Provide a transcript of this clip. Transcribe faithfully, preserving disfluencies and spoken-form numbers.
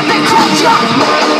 what they call junk.